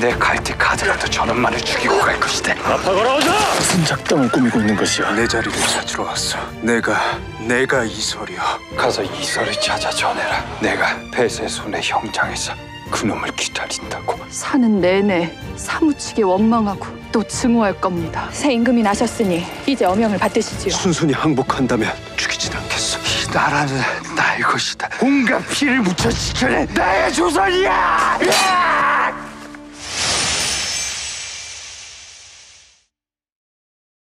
내 갈티카드라도 저놈만을 죽이고 갈 것이다. 아파 걸어오자! 무슨 작당을 꾸미고 있는 것이야? 내 자리를 찾으러 왔어. 내가 이설이여. 가서 이설을 찾아 전해라. 내가 배세손의 형장에서 그놈을 기다린다고. 사는 내내 사무치게 원망하고 또 증오할 겁니다. 새 임금이 나셨으니 이제 어명을 받으시지요. 순순히 항복한다면 죽이진 않겠어. 이 나라는 나의 것이다. 공과 피를 묻혀 지켜낸 나의 조선이야! 야!